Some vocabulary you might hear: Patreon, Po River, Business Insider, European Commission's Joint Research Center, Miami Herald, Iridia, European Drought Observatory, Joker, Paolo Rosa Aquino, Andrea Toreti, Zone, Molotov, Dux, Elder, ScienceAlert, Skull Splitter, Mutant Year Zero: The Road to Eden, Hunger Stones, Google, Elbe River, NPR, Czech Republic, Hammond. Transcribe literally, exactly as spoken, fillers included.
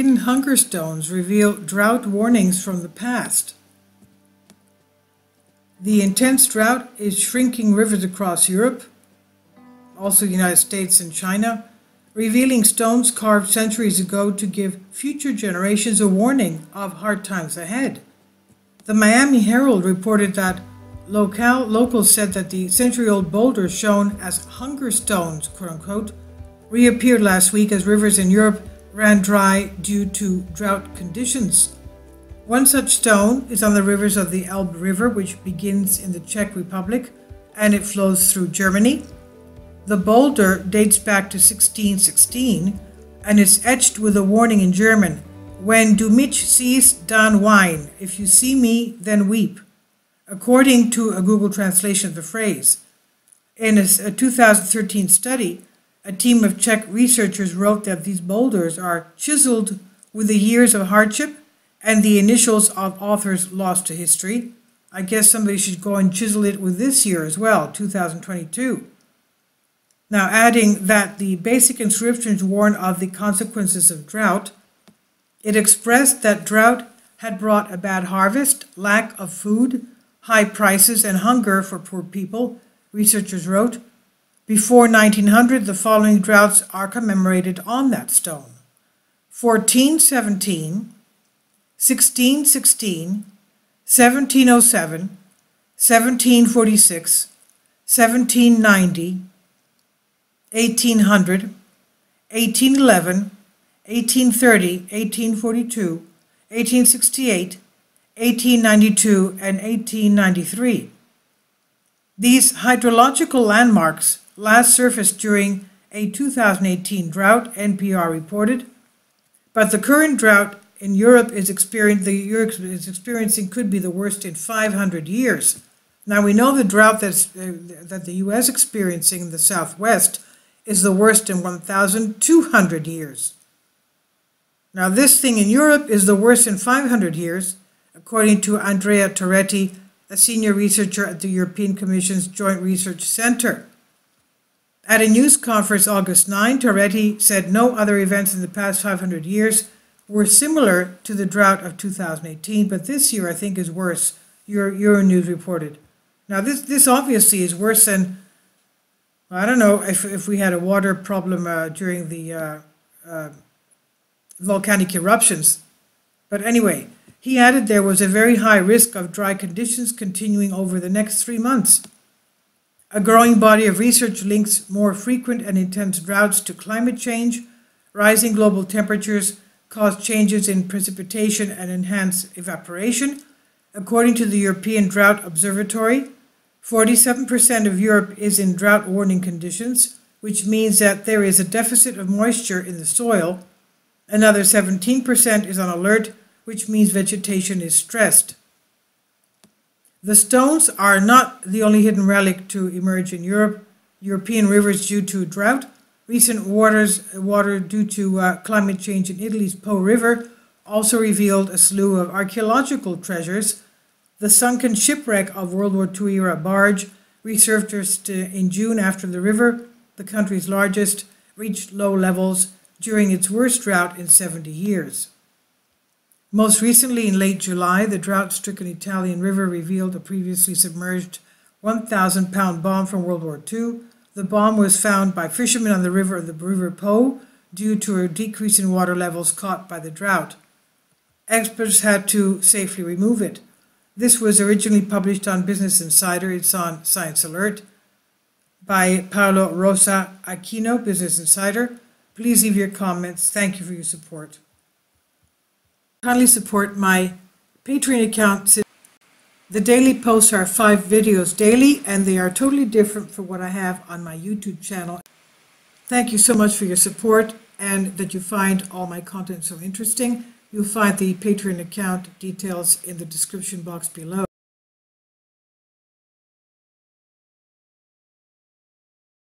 hidden hunger stones reveal drought warnings from the past. The intense drought is shrinking rivers across Europe, also the United States and China, revealing stones carved centuries ago to give future generations a warning of hard times ahead. The Miami Herald reported that local, locals said that the century-old boulders shown as hunger stones, quote-unquote, reappeared last week as rivers in Europe ran dry due to drought conditions. One such stone is on the rivers of the Elbe River, which begins in the Czech Republic and it flows through Germany. The boulder dates back to sixteen sixteen and is etched with a warning in German, "Wenn du mich siehst, dann wein," if you see me, then weep, according to a Google translation of the phrase. In a two thousand thirteen study, a team of Czech researchers wrote that these boulders are chiseled with the years of hardship and the initials of authors lost to history. I guess somebody should go and chisel it with this year as well, two thousand twenty-two. Now, adding that the basic inscriptions warn of the consequences of drought, it expressed that drought had brought a bad harvest, lack of food, high prices, and hunger for poor people, researchers wrote. Before nineteen hundred, the following droughts are commemorated on that stone: fourteen seventeen, sixteen sixteen, seventeen oh seven, seventeen forty-six, seventeen ninety, eighteen hundred, eighteen eleven, eighteen thirty, eighteen forty-two, eighteen sixty-eight, eighteen ninety-two, and eighteen ninety-three. These hydrological landmarks last surfaced during a two thousand eighteen drought, N P R reported, but the current drought in Europe is, the Europe is experiencing could be the worst in five hundred years. Now, we know the drought that's, uh, that the U S is experiencing in the Southwest is the worst in one thousand two hundred years. Now, this thing in Europe is the worst in five hundred years, according to Andrea Toreti, a senior researcher at the European Commission's Joint Research Center. At a news conference August ninth, Toreti said no other events in the past five hundred years were similar to the drought of two thousand eighteen, but this year I think is worse, Euro, Euro News reported. Now this, this obviously is worse than, I don't know, if, if we had a water problem uh, during the uh, uh, volcanic eruptions. But anyway, he added there was a very high risk of dry conditions continuing over the next three months. A growing body of research links more frequent and intense droughts to climate change. Rising global temperatures cause changes in precipitation and enhance evaporation. According to the European Drought Observatory, forty-seven percent of Europe is in drought warning conditions, which means that there is a deficit of moisture in the soil. Another seventeen percent is on alert, which means vegetation is stressed. The stones are not the only hidden relic to emerge in Europe. European rivers due to drought. Recent waters, water due to uh, climate change in Italy's Po River also revealed a slew of archaeological treasures. The sunken shipwreck of World War Two era barge resurfaced in June after the river, the country's largest, reached low levels during its worst drought in seventy years. Most recently, in late July, the drought-stricken Italian river revealed a previously submerged one thousand pound bomb from World War Two. The bomb was found by fishermen on the river of the River Po due to a decrease in water levels caught by the drought. Experts had to safely remove it. This was originally published on Business Insider. It's on ScienceAlert by Paolo Rosa Aquino, Business Insider. Please leave your comments. Thank you for your support. Kindly support my Patreon account. The daily posts are five videos daily, and they are totally different from what I have on my YouTube channel. Thank you so much for your support and that you find all my content so interesting. You'll find the Patreon account details in the description box below.